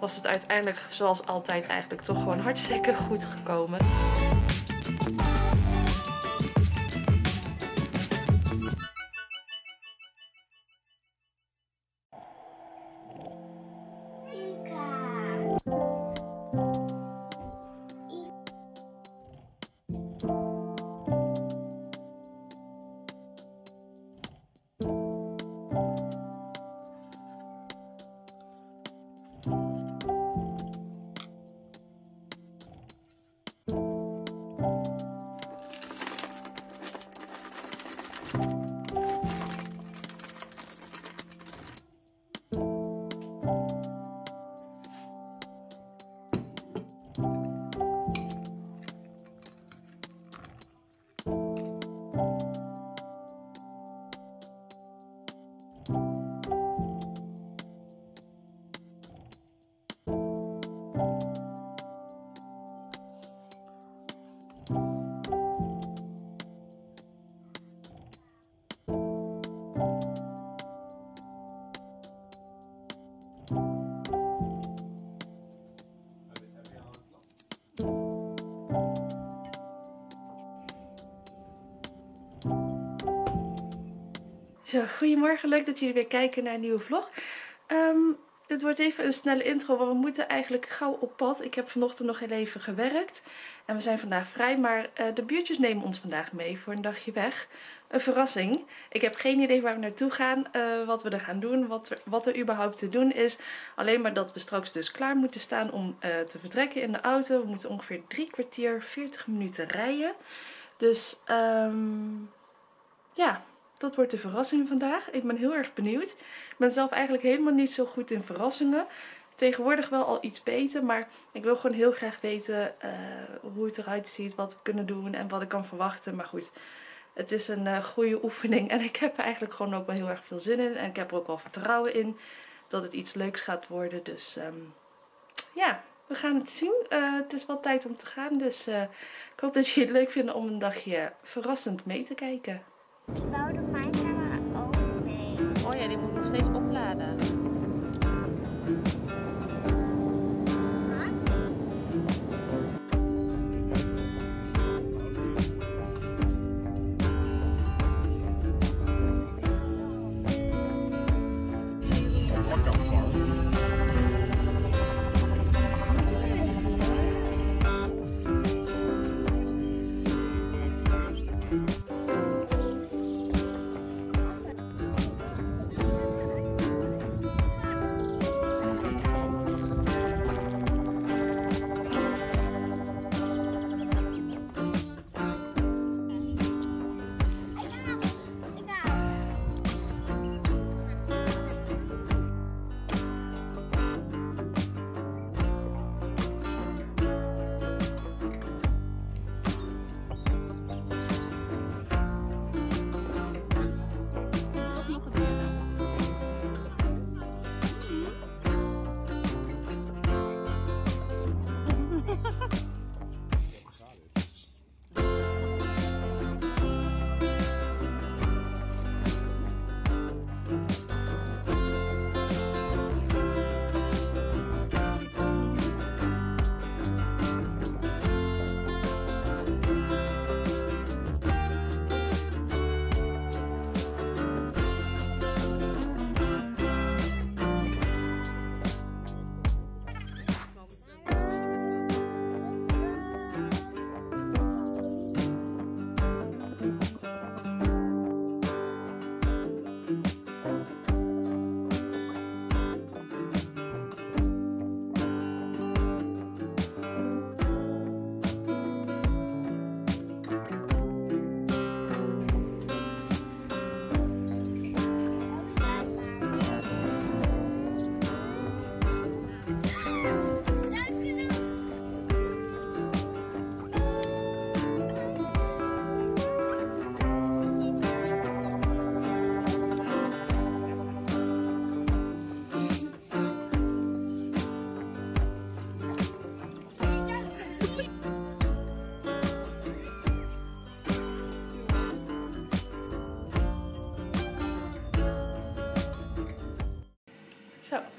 Was het uiteindelijk, zoals altijd, eigenlijk toch gewoon hartstikke goed gekomen. Zo, goedemorgen, leuk dat jullie weer kijken naar een nieuwe vlog. Het wordt even een snelle intro, want we moeten eigenlijk gauw op pad. Ik heb vanochtend nog heel even gewerkt en we zijn vandaag vrij, maar de buurtjes nemen ons vandaag mee voor een dagje weg. Een verrassing. Ik heb geen idee waar we naartoe gaan, wat we er gaan doen, wat er überhaupt te doen is. Alleen maar dat we straks dus klaar moeten staan om te vertrekken in de auto. We moeten ongeveer 3 kwartier, 40 minuten rijden. Dus ja... Dat wordt de verrassing vandaag. Ik ben heel erg benieuwd. Ik ben zelf eigenlijk helemaal niet zo goed in verrassingen. Tegenwoordig wel al iets beter. Maar ik wil gewoon heel graag weten hoe het eruit ziet. Wat we kunnen doen en wat ik kan verwachten. Maar goed, het is een goede oefening. En ik heb er eigenlijk gewoon ook wel heel erg veel zin in. En ik heb er ook wel vertrouwen in dat het iets leuks gaat worden. Dus ja, we gaan het zien. Het is wel tijd om te gaan. Dus ik hoop dat jullie het leuk vinden om een dagje verrassend mee te kijken. Ik wou de mijncamera ook mee. Oh ja, die moet ik nog steeds opladen.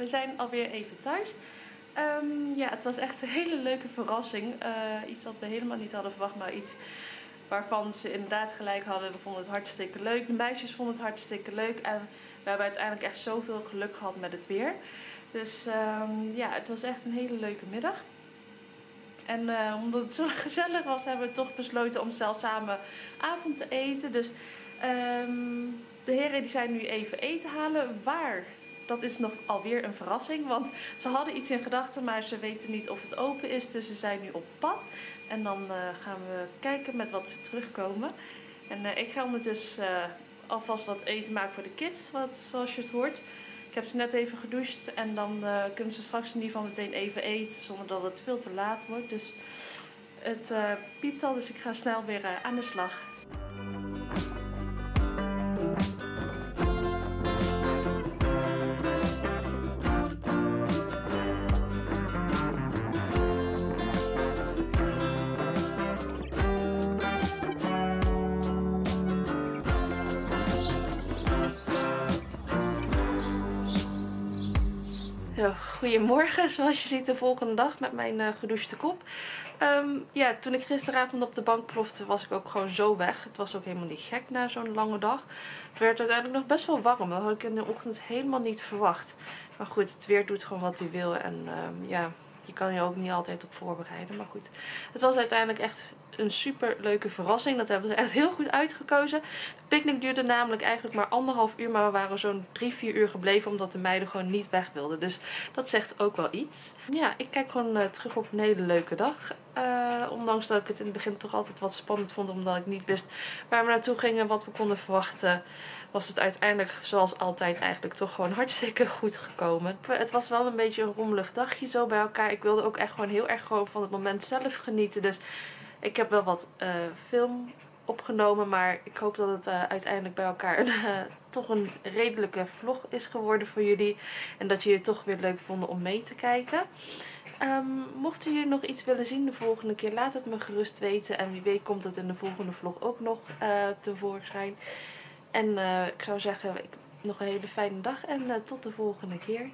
we zijn alweer even thuis. Ja, het was echt een hele leuke verrassing. Iets wat we helemaal niet hadden verwacht, maar iets waarvan ze inderdaad gelijk hadden. We vonden het hartstikke leuk. De meisjes vonden het hartstikke leuk. En we hebben uiteindelijk echt zoveel geluk gehad met het weer. Dus ja, het was echt een hele leuke middag. En omdat het zo gezellig was, hebben we toch besloten om zelfs samen avond te eten. Dus de heren die zijn nu even eten halen. Waar? Dat is nog alweer een verrassing, want ze hadden iets in gedachten, maar ze weten niet of het open is. Dus ze zijn nu op pad. En dan gaan we kijken met wat ze terugkomen. En ik ga ondertussen alvast wat eten maken voor de kids, zoals je het hoort. Ik heb ze net even gedoucht en dan kunnen ze straks in ieder geval meteen even eten, zonder dat het veel te laat wordt. Dus het piept al, dus ik ga snel weer aan de slag. Goedemorgen, zoals je ziet de volgende dag met mijn gedouchte kop. Ja, toen ik gisteravond op de bank plofte, was ik ook gewoon zo weg. Het was ook helemaal niet gek na zo'n lange dag. Het werd uiteindelijk nog best wel warm. Dat had ik in de ochtend helemaal niet verwacht. Maar goed, het weer doet gewoon wat hij wil. En ja, je kan je ook niet altijd op voorbereiden. Maar goed, het was uiteindelijk echt een super leuke verrassing. Dat hebben ze echt heel goed uitgekozen. De picknick duurde namelijk eigenlijk maar 1,5 uur. Maar we waren zo'n 3-4 uur gebleven. Omdat de meiden gewoon niet weg wilden. Dus dat zegt ook wel iets. Ja, ik kijk gewoon terug op een hele leuke dag. Ondanks dat ik het in het begin toch altijd wat spannend vond. Omdat ik niet wist waar we naartoe gingen. Wat we konden verwachten. Was het uiteindelijk zoals altijd eigenlijk toch gewoon hartstikke goed gekomen. Het was wel een beetje een rommelig dagje zo bij elkaar. Ik wilde ook echt gewoon heel erg gewoon van het moment zelf genieten. Dus ik heb wel wat film opgenomen, maar ik hoop dat het uiteindelijk bij elkaar toch een redelijke vlog is geworden voor jullie. En dat jullie het toch weer leuk vonden om mee te kijken. Mochten jullie nog iets willen zien de volgende keer, laat het me gerust weten. En wie weet komt het in de volgende vlog ook nog tevoorschijn. En ik zou zeggen, nog een hele fijne dag en tot de volgende keer.